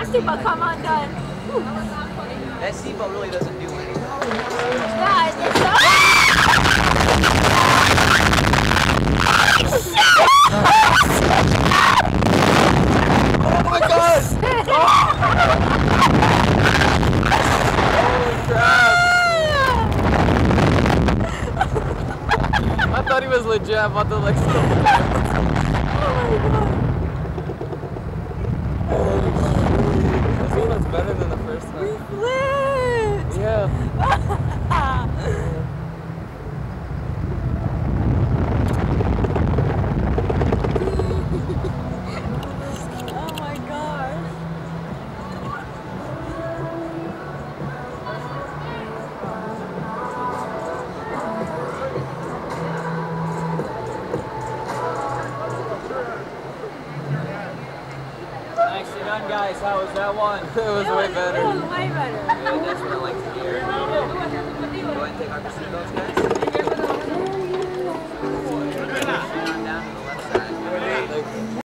Basketball come undone. That C-ball really doesn't do anything. Guys, oh my god! Holy crap! I thought he was legit about the Lexus. Oh my god! Better than the first one. We flipped! Yeah. Oh my gosh. Thanks to none, guys. How was that one? It was way better. Yeah, that's what I like to hear. Go ahead and take our seatbelts, guys.